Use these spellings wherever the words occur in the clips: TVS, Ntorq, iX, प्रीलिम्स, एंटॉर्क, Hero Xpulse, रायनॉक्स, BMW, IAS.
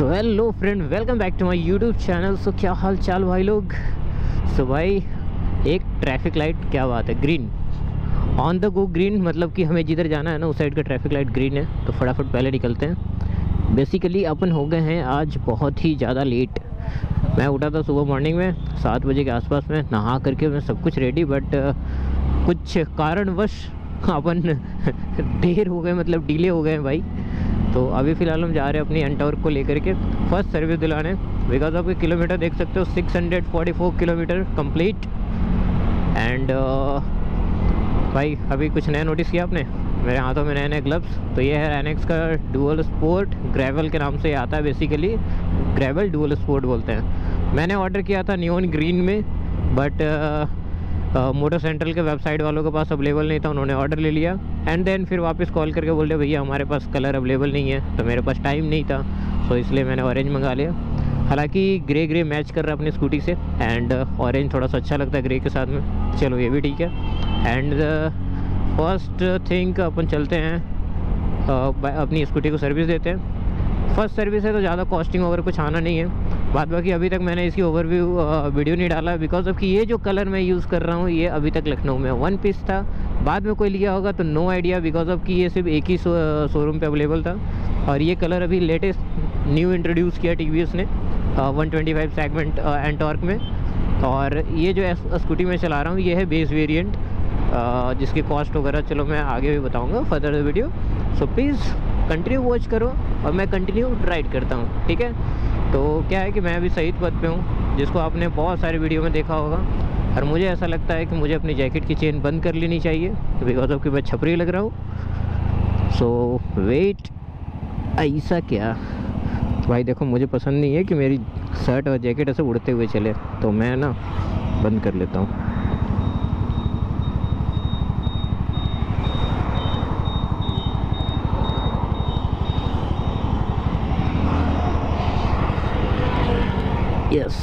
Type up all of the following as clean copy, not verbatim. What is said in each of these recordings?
So hello friend, welcome back to my YouTube channel. So क्या हाल चाल भाई लोग। सो भाई एक ट्रैफिक लाइट, क्या बात है, green on the go. Green मतलब कि हमें जिधर जाना है ना उस साइड का ट्रैफिक लाइट ग्रीन है, तो फटाफट पहले निकलते हैं। बेसिकली अपन हो गए हैं आज बहुत ही ज़्यादा लेट। मैं उठा था सुबह मॉर्निंग में 7 बजे के आसपास में, नहा करके मैं सब कुछ रेडी, बट कुछ कारणवश अपन देर हो गए, मतलब डिले हो गए भाई। तो अभी फ़िलहाल हम जा रहे हैं अपनी एंटॉर्क को लेकर के फर्स्ट सर्विस दिलाने। बिकॉज आपके किलोमीटर देख सकते हो 644 किलोमीटर कंप्लीट। एंड भाई अभी कुछ नया नोटिस किया आपने, मेरे हाथों में नए नए ग्लव्स। तो ये है रायनॉक्स का डुअल स्पोर्ट ग्रेवल के नाम से आता है। बेसिकली ग्रेवल डुअल स्पोर्ट बोलते हैं। मैंने ऑर्डर किया था नियॉन ग्रीन में, बट मोटर सेंट्रल के वेबसाइट वालों के पास अवेलेबल नहीं था, उन्होंने ऑर्डर ले लिया। एंड देन फिर वापस कॉल करके बोले भैया हमारे पास कलर अवेलेबल नहीं है, तो मेरे पास टाइम नहीं था, तो इसलिए मैंने ऑरेंज मंगा लिया। हालांकि ग्रे ग्रे मैच कर रहा है अपनी स्कूटी से, एंड ऑरेंज थोड़ा सा अच्छा लगता है ग्रे के साथ में। चलो ये भी ठीक है। एंड फर्स्ट थिंग अपन चलते हैं, अपनी स्कूटी को सर्विस देते हैं। फर्स्ट सर्विस है तो ज़्यादा कॉस्टिंग वगैरह कुछ आना नहीं है। बाकी अभी तक मैंने इसकी ओवरव्यू वीडियो नहीं डाला, बिकॉज ऑफ कि ये जो कलर मैं यूज़ कर रहा हूँ ये अभी तक लखनऊ में वन पीस था। बाद में कोई लिया होगा तो नो आइडिया, बिकॉज ऑफ कि ये सिर्फ एक ही शोरूम पे अवेलेबल था। और ये कलर अभी लेटेस्ट न्यू इंट्रोड्यूस किया टीवीएस ने 125 सेगमेंट एंटॉर्क में। और ये जो स्कूटी में चला रहा हूँ ये है बेस वेरियंट, जिसकी कॉस्ट वगैरह चलो मैं आगे भी बताऊँगा further video. So please continue watch करो और मैं कंटिन्यू राइड करता हूँ, ठीक है। तो क्या है कि मैं अभी शहीद पथ पे हूँ, जिसको आपने बहुत सारे वीडियो में देखा होगा। और मुझे ऐसा लगता है कि मुझे अपनी जैकेट की चेन बंद कर लेनी चाहिए, बिकॉज ऑफ कि मैं छपरी लग रहा हूँ। सो वेट, ऐसा क्या भाई, देखो मुझे पसंद नहीं है कि मेरी शर्ट और जैकेट ऐसे उड़ते हुए चले, तो मैं ना बंद कर लेता हूँ। यस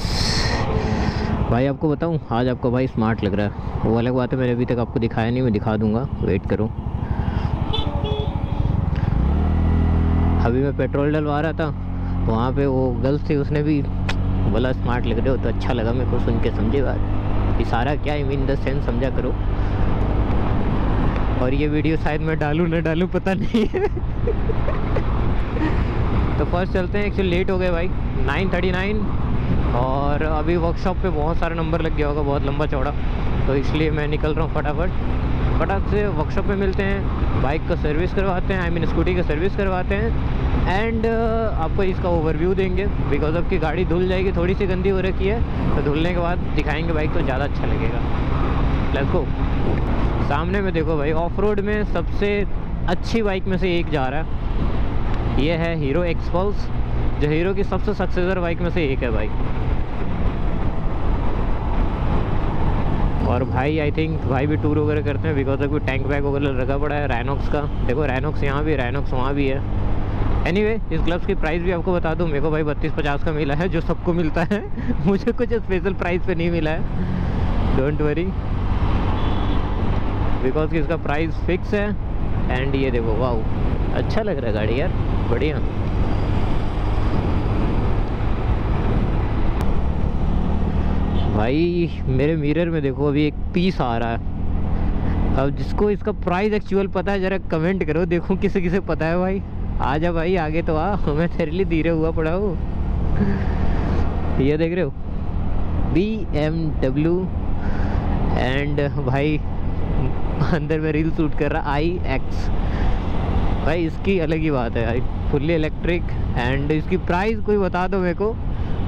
भाई आपको बताऊं, आज आपको भाई स्मार्ट लग रहा है। वो अलग बात है, मैंने अभी तक आपको दिखाया नहीं, मैं दिखा दूंगा, वेट करो। अभी मैं पेट्रोल डलवा रहा था, वहाँ पे वो गर्ल्स थी, उसने भी बोला स्मार्ट लग रहे हो, तो अच्छा लगा मेरे को सुन के। समझे बात, इशारा क्या, आई मीन द सेंस, समझा करो। और ये वीडियो शायद मैं डालूँ ना डालूँ पता नहीं तो फर्स्ट चलते हैं। एक्चुअली लेट हो गए भाई, 9:39, और अभी वर्कशॉप पे बहुत सारा नंबर लग गया होगा, बहुत लंबा चौड़ा, तो इसलिए मैं निकल रहा हूँ फटाफट। फटाफट से वर्कशॉप पे मिलते हैं, बाइक का सर्विस करवाते हैं, आई मीन स्कूटी का सर्विस करवाते हैं। एंड आपको इसका ओवरव्यू देंगे, बिकॉज ऑफ की गाड़ी धुल जाएगी, थोड़ी सी गंदी हो रखी है, तो धुलने के बाद दिखाएंगे बाइक तो ज़्यादा अच्छा लगेगा। देखो सामने में देखो भाई, ऑफ रोड में सबसे अच्छी बाइक में से एक जा रहा है, ये है हीरो एक्सपल्स, जो हीरो की सबसे सक्सेसर बाइक में से एक है भाई। और भाई आई थिंक भाई भी टूर वगैरह करते हैं, बिकॉज ऑफ टैंक बैग वगैरह रखा पड़ा है रायनॉक्स का। देखो रायनॉक्स यहाँ भी, रायनॉक्स वहाँ भी है। एनीवे, इस ग्लव्स की प्राइस भी आपको बता दूँ, मेरे को भाई 3250 का मिला है, जो सबको मिलता है मुझे कुछ स्पेशल प्राइस पे नहीं मिला है, डोंट वरी, बिकॉज कि इसका प्राइस फिक्स है। एंड ये देखो, वाह अच्छा लग रहा है गाड़ी यार, बढ़िया। भाई मेरे मिरर में देखो अभी एक पीस आ रहा है। अब जिसको इसका प्राइस एक्चुअल पता है ज़रा कमेंट करो, देखो किसे किसे पता है भाई। आजा भाई आगे तो आ, मैं तेरे लिए धीरे हुआ पड़ा हूँ। ये देख रहे हो BMW। एंड भाई अंदर में रील शूट कर रहा iX, भाई इसकी अलग ही बात है यार, फुल्ली इलेक्ट्रिक। एंड इसकी प्राइस कोई बता दो मेरे को।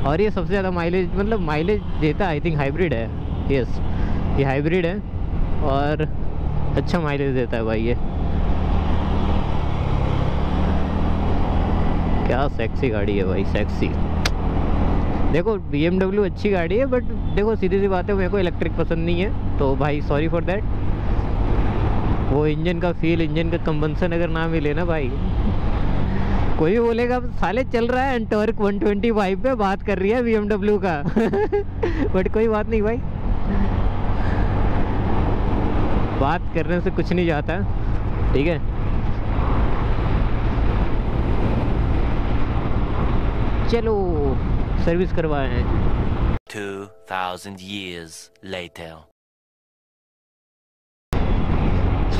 और ये सबसे ज़्यादा माइलेज, मतलब माइलेज देता है, आई थिंक हाइब्रिड है, यस ये हाइब्रिड है और अच्छा माइलेज देता है भाई। ये क्या सेक्सी गाड़ी है भाई, सेक्सी। देखो BMW अच्छी गाड़ी है, बट देखो सीधी सी बात है, मेरे को इलेक्ट्रिक पसंद नहीं है, तो भाई सॉरी फॉर देट। वो इंजन का फील, इंजन का कंबंसन अगर ना मिले ना भाई, कोई भी बोलेगा साले चल रहा है एंटॉर्क 125 पे, बात कर रही है BMW का बट कोई बात नहीं भाई, बात करने से कुछ नहीं जाता, ठीक है। चलो सर्विस करवाए हैं। 2000 years later।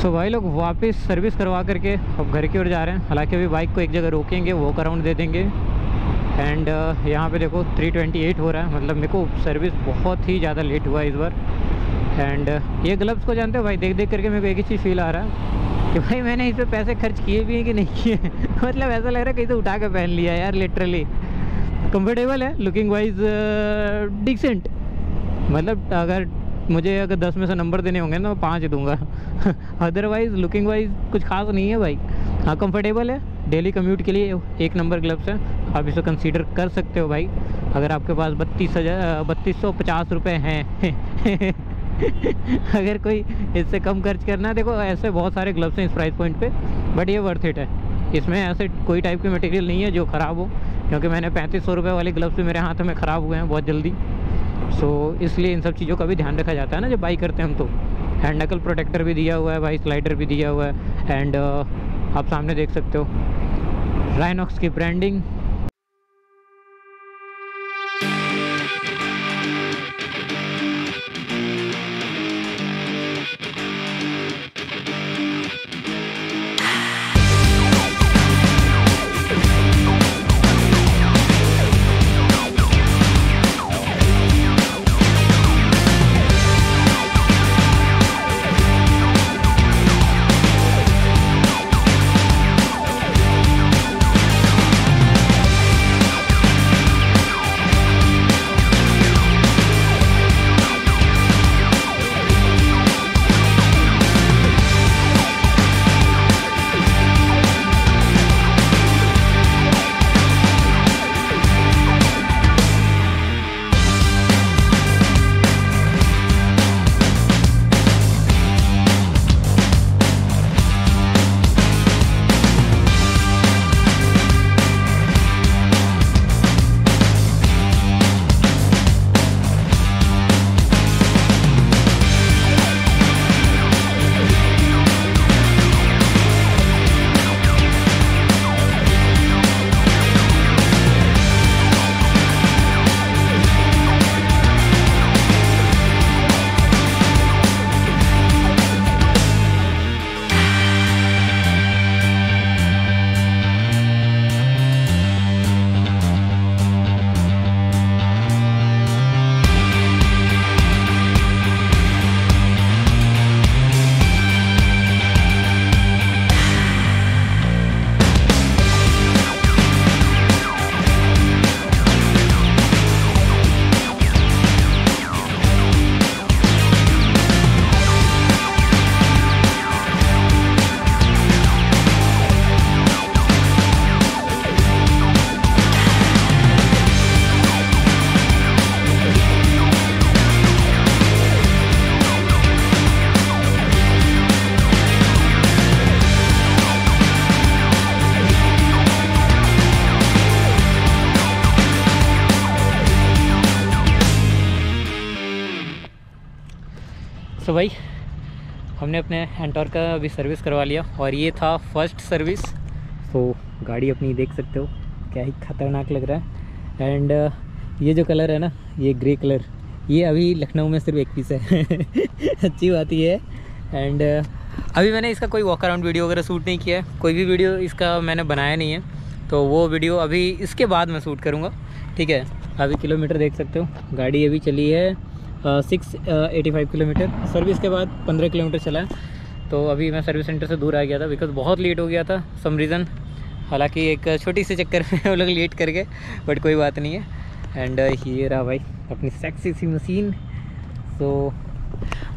तो भाई लोग वापस सर्विस करवा करके अब घर की ओर जा रहे हैं। हालांकि अभी बाइक को एक जगह रोकेंगे, वो अराउंड दे देंगे। एंड यहाँ पे देखो 328 हो रहा है, मतलब मेरे को सर्विस बहुत ही ज़्यादा लेट हुआ इस बार। एंड ये ग्लव्स को जानते हो भाई, देख देख करके मेरे को एक ही चीज़ फील आ रहा है कि भाई मैंने इस पर पैसे खर्च किए भी हैं कि नहीं किए मतलब ऐसा लग रहा है कहीं से उठा कर पहन लिया यार लिटरली। कम्फर्टेबल है, लुकिंग वाइज डिसेंट। मतलब मुझे अगर 10 में से नंबर देने होंगे ना मैं 5 दूंगा अदरवाइज़ लुकिंग वाइज कुछ खास नहीं है भाई। हाँ कंफर्टेबल है, डेली कम्यूट के लिए एक नंबर ग्लव्स है। आप इसको कंसीडर कर सकते हो भाई अगर आपके पास 3250 रुपये हैं अगर कोई इससे कम खर्च करना है, देखो ऐसे बहुत सारे ग्लव्स हैं इस प्राइस पॉइंट पे, बट ये वर्थ इट है। इसमें ऐसे कोई टाइप की मटेरियल नहीं है जो ख़राब हो, क्योंकि मैंने 3500 रुपये वाले ग्लव्स भी मेरे हाथ में ख़राब हुए हैं बहुत जल्दी। सो इसलिए इन सब चीज़ों का भी ध्यान रखा जाता है ना जब बाई करते हैं हम। तो हैंड नकल प्रोटेक्टर भी दिया हुआ है भाई, स्लाइडर भी दिया हुआ है। एंड आप सामने देख सकते हो रायनॉक्स की ब्रांडिंग। तो भाई हमने अपने Ntorq का भी सर्विस करवा लिया और ये था फर्स्ट सर्विस। तो गाड़ी अपनी देख सकते हो क्या ही ख़तरनाक लग रहा है। एंड ये जो कलर है ना, ये ग्रे कलर, ये अभी लखनऊ में सिर्फ एक पीस है अच्छी बात ये है। एंड अभी मैंने इसका कोई वॉक अराउंड वीडियो वगैरह शूट नहीं किया है, कोई भी वीडियो इसका मैंने बनाया नहीं है, तो वो वीडियो अभी इसके बाद मैं शूट करूँगा, ठीक है। अभी किलोमीटर देख सकते हो, गाड़ी अभी चली है 685 किलोमीटर। सर्विस के बाद 15 किलोमीटर चला है। तो अभी मैं सर्विस सेंटर से दूर आ गया था बिकॉज बहुत लेट हो गया था सम रीज़न। हालांकि एक छोटी सी चक्कर में वो लोग लेट कर गए, बट कोई बात नहीं है। एंड ये रहा भाई अपनी सेक्सी सी मशीन। तो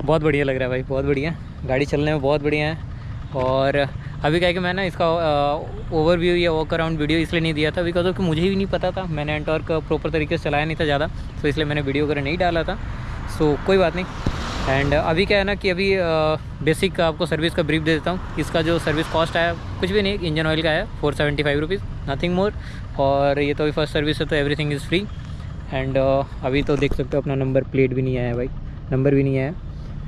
बहुत बढ़िया लग रहा है भाई, बहुत बढ़िया गाड़ी चलने में, बहुत बढ़िया है। और अभी क्या कि मैं ना इसका ओवरव्यू या वॉक अराउंड वीडियो इसलिए नहीं दिया था बिकॉज क्योंकि मुझे भी नहीं पता था, मैंने Ntorq प्रॉपर तरीके से चलाया नहीं था ज़्यादा, तो इसलिए मैंने वीडियो वगैरह नहीं डाला था। सो कोई बात नहीं। एंड अभी क्या है ना कि अभी बेसिक आपको सर्विस का ब्रीफ दे देता हूँ। इसका जो सर्विस कॉस्ट आया कुछ भी नहीं, इंजन ऑयल का आया 475 रुपीज़, नथिंग मोर। और ये तो अभी फर्स्ट सर्विस है तो एवरीथिंग इज़ फ्री। एंड अभी तो देख सकते हो अपना नंबर प्लेट भी नहीं आया भाई, नंबर भी नहीं आया।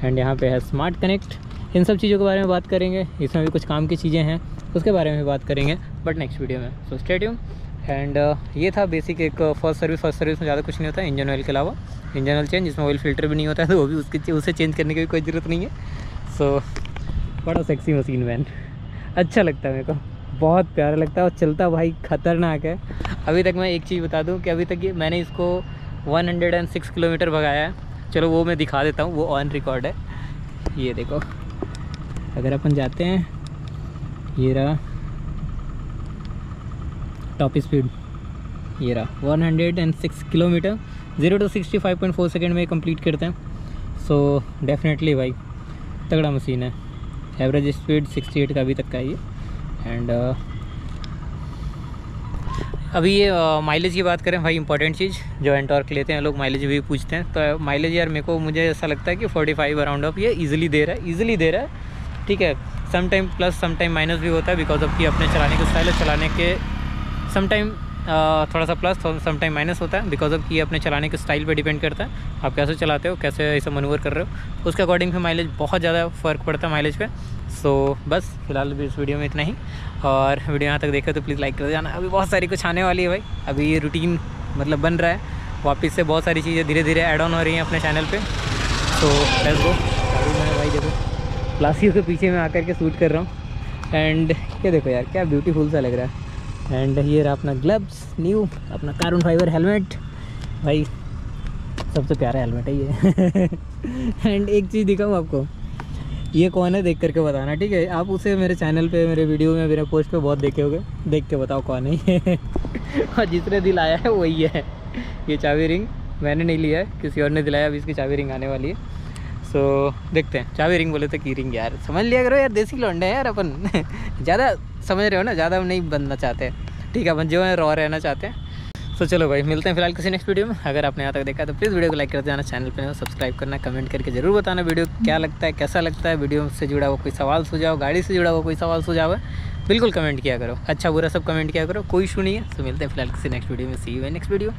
एंड यहाँ पे है स्मार्ट कनेक्ट, इन सब चीज़ों के बारे में बात करेंगे। इसमें भी कुछ काम की चीज़ें हैं उसके बारे में भी बात करेंगे बट नेक्स्ट वीडियो में। So stay tuned. एंड ये था बेसिक एक फर्स्ट सर्विस में ज़्यादा कुछ नहीं होता है इंजन ऑयल के अलावा। इंजन ऑयल चेंज, इसमें ऑयल फिल्टर भी नहीं होता है तो वो भी उसे चेंज करने की भी कोई ज़रूरत नहीं है। सो बड़ा सेक्सी मशीन वैन, अच्छा लगता है मेरे को, बहुत प्यारा लगता है और चलता भाई खतरनाक है। अभी तक मैं एक चीज़ बता दूं कि अभी तक ये मैंने इसको 106 किलोमीटर भगाया है। चलो वो मैं दिखा देता हूँ, वो ऑन रिकॉर्ड है। ये देखो, अगर अपन जाते हैं, ये रहा टॉप स्पीड, ये रहा 106 किलोमीटर, 0 to 65.4 सेकेंड में कंप्लीट करते हैं। सो डेफिनेटली भाई तगड़ा मशीन है। एवरेज स्पीड 68 का अभी तक का ये। एंड अभी ये माइलेज की बात करें भाई, इंपॉर्टेंट चीज़ जो एंटॉर्क लेते हैं लोग, माइलेज भी पूछते हैं। तो माइलेज यार मुझे ऐसा लगता है कि 45 अराउंड ऑफ ये इजीली दे रहा है, ठीक है। समटाइम प्लस समटाइम माइनस भी होता है बिकॉज ऑफ कि अपने चलाने के स्टाइल, चलाने के समटाइम थोड़ा सा प्लस समटाइम माइनस होता है बिकॉज ऑफ कि अपने चलाने के स्टाइल पे डिपेंड करता है, आप कैसे चलाते हो, कैसे ऐसा मनूवर कर रहे हो, उसके अकॉर्डिंग फिर माइलेज बहुत ज़्यादा फ़र्क पड़ता है माइलेज पे। सो बस फिलहाल भी इस वीडियो में इतना ही, और वीडियो यहाँ तक देखे तो प्लीज़ लाइक कर जाना। अभी बहुत सारी कुछ आने वाली है भाई, अभी ये रूटीन मतलब बन रहा है, वापस से बहुत सारी चीज़ें धीरे धीरे ऐड ऑन हो रही हैं अपने चैनल पर। So let's go. मैंने भाई देखो प्लासियो के पीछे में आकर के शूट कर रहा हूँ। एंड ये देखो यार क्या ब्यूटीफुल सा लग रहा है। एंड ये रहा अपना ग्लव्स न्यू, अपना कार्बन फाइबर हेलमेट, भाई सबसे प्यारा हेलमेट है ये। एंड एक चीज़ दिखाऊँ आपको, ये कौन है देख करके बताना, ठीक है। आप उसे मेरे चैनल पे, मेरे वीडियो में, मेरे पोस्ट पे बहुत देखे होगे, देख के बताओ कौन है। और जिसने दिलाया है वही है। ये चाबी रिंग मैंने नहीं लिया है, किसी और ने दिलाया। अभी इसकी चाबी रिंग आने वाली है, तो देखते हैं। चाबी रिंग बोले तो की रिंग, यार समझ लिया करो यार, देसी लौंडे हैं यार अपन। ज़्यादा समझ रहे हो ना, ज़्यादा हम नहीं बनना चाहते, ठीक है, अपन जो है रॉ रहना चाहते हैं। तो चलो भाई मिलते हैं फिलहाल किसी नेक्स्ट वीडियो में। अगर आपने यहाँ तक देखा तो प्लीज़ वीडियो को लाइक कर देना, चैनल पर सब्सक्राइब करना, कमेंट करके जरूर बताना वीडियो क्या लगता है, कैसा लगता है, वीडियो से जुड़ा हुआ कोई सवाल सुझाव, गाड़ी से जुड़ा हुआ कोई सवाल सुझाव है, बिल्कुल कमेंट किया करो, अच्छा बुरा सब कमेंट किया करो, कोई इशू नहीं है। तो मिलते हैं फिलहाल किसी नेक्स्ट वीडियो में। See you next video.